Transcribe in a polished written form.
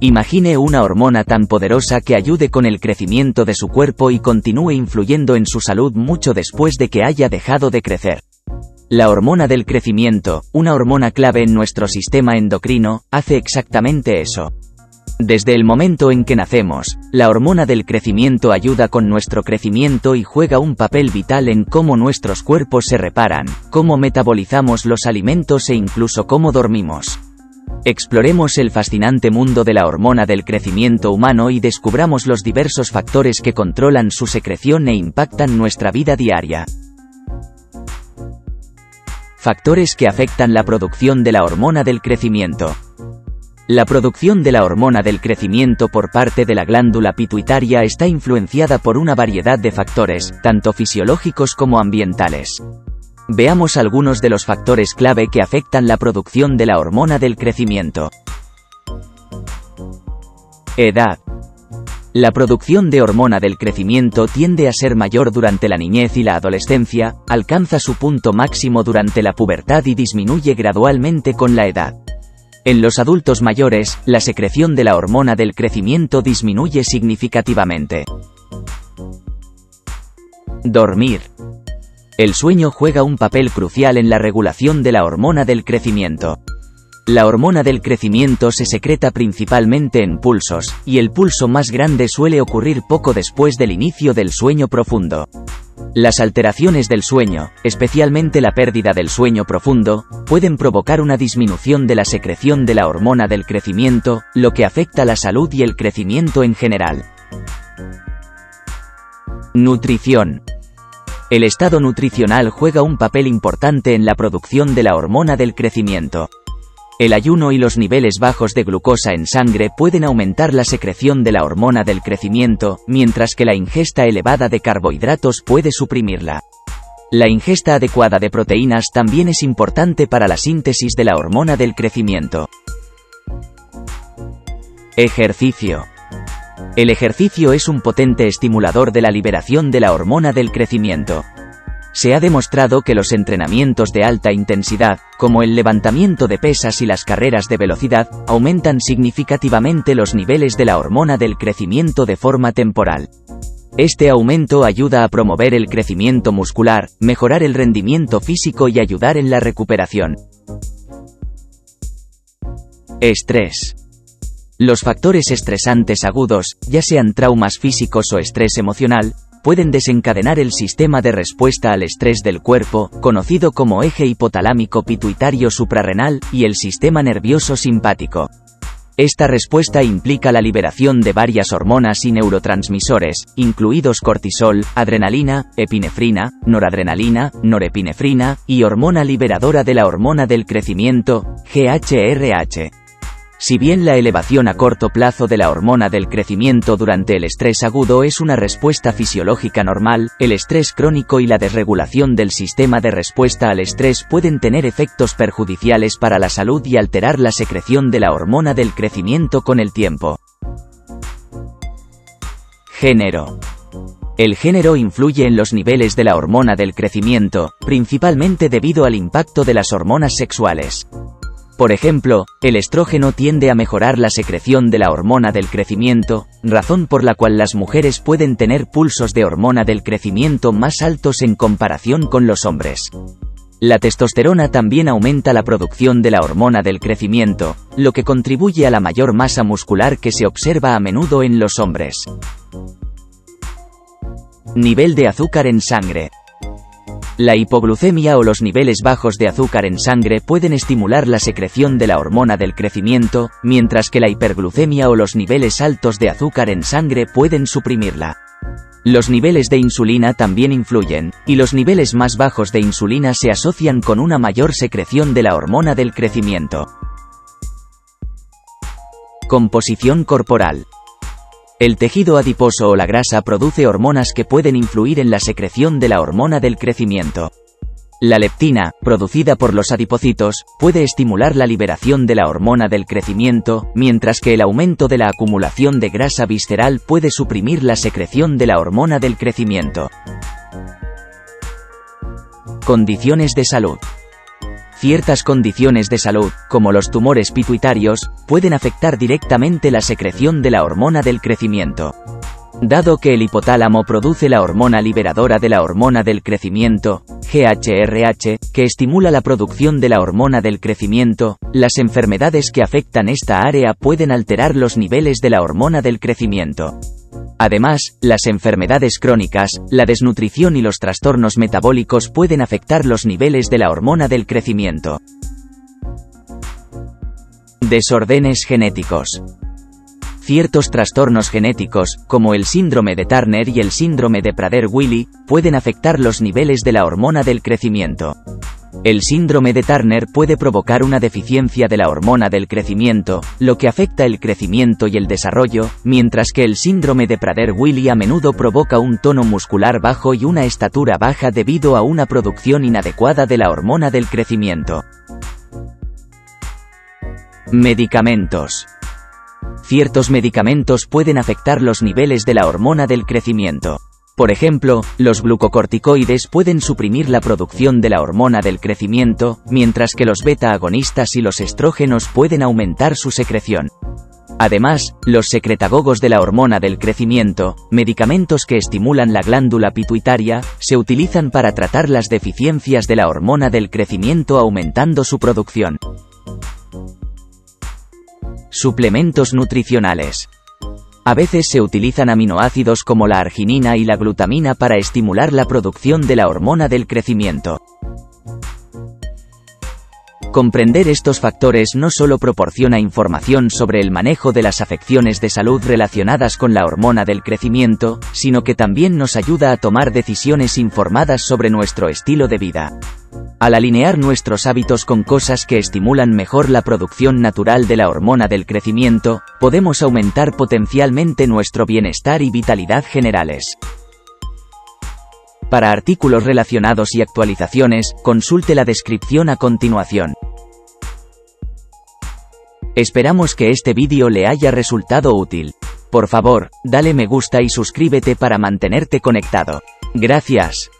Imagine una hormona tan poderosa que ayude con el crecimiento de su cuerpo y continúe influyendo en su salud mucho después de que haya dejado de crecer. La hormona del crecimiento, una hormona clave en nuestro sistema endocrino, hace exactamente eso. Desde el momento en que nacemos, la hormona del crecimiento ayuda con nuestro crecimiento y juega un papel vital en cómo nuestros cuerpos se reparan, cómo metabolizamos los alimentos e incluso cómo dormimos. Exploremos el fascinante mundo de la hormona del crecimiento humano y descubramos los diversos factores que controlan su secreción e impactan nuestra vida diaria. Factores que afectan la producción de la hormona del crecimiento. La producción de la hormona del crecimiento por parte de la glándula pituitaria está influenciada por una variedad de factores, tanto fisiológicos como ambientales. Veamos algunos de los factores clave que afectan la producción de la hormona del crecimiento. Edad. La producción de hormona del crecimiento tiende a ser mayor durante la niñez y la adolescencia, alcanza su punto máximo durante la pubertad y disminuye gradualmente con la edad. En los adultos mayores, la secreción de la hormona del crecimiento disminuye significativamente. Dormir. El sueño juega un papel crucial en la regulación de la hormona del crecimiento. La hormona del crecimiento se secreta principalmente en pulsos, y el pulso más grande suele ocurrir poco después del inicio del sueño profundo. Las alteraciones del sueño, especialmente la pérdida del sueño profundo, pueden provocar una disminución de la secreción de la hormona del crecimiento, lo que afecta la salud y el crecimiento en general. Nutrición. El estado nutricional juega un papel importante en la producción de la hormona del crecimiento. El ayuno y los niveles bajos de glucosa en sangre pueden aumentar la secreción de la hormona del crecimiento, mientras que la ingesta elevada de carbohidratos puede suprimirla. La ingesta adecuada de proteínas también es importante para la síntesis de la hormona del crecimiento. Ejercicio. El ejercicio es un potente estimulador de la liberación de la hormona del crecimiento. Se ha demostrado que los entrenamientos de alta intensidad, como el levantamiento de pesas y las carreras de velocidad, aumentan significativamente los niveles de la hormona del crecimiento de forma temporal. Este aumento ayuda a promover el crecimiento muscular, mejorar el rendimiento físico y ayudar en la recuperación. Estrés. Los factores estresantes agudos, ya sean traumas físicos o estrés emocional, pueden desencadenar el sistema de respuesta al estrés del cuerpo, conocido como eje hipotalámico pituitario suprarrenal, y el sistema nervioso simpático. Esta respuesta implica la liberación de varias hormonas y neurotransmisores, incluidos cortisol, adrenalina, epinefrina, noradrenalina, norepinefrina, y hormona liberadora de la hormona del crecimiento, GHRH. Si bien la elevación a corto plazo de la hormona del crecimiento durante el estrés agudo es una respuesta fisiológica normal, el estrés crónico y la desregulación del sistema de respuesta al estrés pueden tener efectos perjudiciales para la salud y alterar la secreción de la hormona del crecimiento con el tiempo. Género. El género influye en los niveles de la hormona del crecimiento, principalmente debido al impacto de las hormonas sexuales. Por ejemplo, el estrógeno tiende a mejorar la secreción de la hormona del crecimiento, razón por la cual las mujeres pueden tener pulsos de hormona del crecimiento más altos en comparación con los hombres. La testosterona también aumenta la producción de la hormona del crecimiento, lo que contribuye a la mayor masa muscular que se observa a menudo en los hombres. Nivel de azúcar en sangre. La hipoglucemia o los niveles bajos de azúcar en sangre pueden estimular la secreción de la hormona del crecimiento, mientras que la hiperglucemia o los niveles altos de azúcar en sangre pueden suprimirla. Los niveles de insulina también influyen, y los niveles más bajos de insulina se asocian con una mayor secreción de la hormona del crecimiento. Composición corporal. El tejido adiposo o la grasa produce hormonas que pueden influir en la secreción de la hormona del crecimiento. La leptina, producida por los adipocitos, puede estimular la liberación de la hormona del crecimiento, mientras que el aumento de la acumulación de grasa visceral puede suprimir la secreción de la hormona del crecimiento. Condiciones de salud. Ciertas condiciones de salud, como los tumores pituitarios, pueden afectar directamente la secreción de la hormona del crecimiento. Dado que el hipotálamo produce la hormona liberadora de la hormona del crecimiento, GHRH, que estimula la producción de la hormona del crecimiento, las enfermedades que afectan esta área pueden alterar los niveles de la hormona del crecimiento. Además, las enfermedades crónicas, la desnutrición y los trastornos metabólicos pueden afectar los niveles de la hormona del crecimiento. Desórdenes genéticos. Ciertos trastornos genéticos, como el síndrome de Turner y el síndrome de Prader-Willi, pueden afectar los niveles de la hormona del crecimiento. El síndrome de Turner puede provocar una deficiencia de la hormona del crecimiento, lo que afecta el crecimiento y el desarrollo, mientras que el síndrome de Prader-Willi a menudo provoca un tono muscular bajo y una estatura baja debido a una producción inadecuada de la hormona del crecimiento. Medicamentos. Ciertos medicamentos pueden afectar los niveles de la hormona del crecimiento. Por ejemplo, los glucocorticoides pueden suprimir la producción de la hormona del crecimiento, mientras que los beta-agonistas y los estrógenos pueden aumentar su secreción. Además, los secretagogos de la hormona del crecimiento, medicamentos que estimulan la glándula pituitaria, se utilizan para tratar las deficiencias de la hormona del crecimiento aumentando su producción. Suplementos nutricionales. A veces se utilizan aminoácidos como la arginina y la glutamina para estimular la producción de la hormona del crecimiento. Comprender estos factores no solo proporciona información sobre el manejo de las afecciones de salud relacionadas con la hormona del crecimiento, sino que también nos ayuda a tomar decisiones informadas sobre nuestro estilo de vida. Al alinear nuestros hábitos con cosas que estimulan mejor la producción natural de la hormona del crecimiento, podemos aumentar potencialmente nuestro bienestar y vitalidad generales. Para artículos relacionados y actualizaciones, consulte la descripción a continuación. Esperamos que este vídeo le haya resultado útil. Por favor, dale me gusta y suscríbete para mantenerte conectado. Gracias.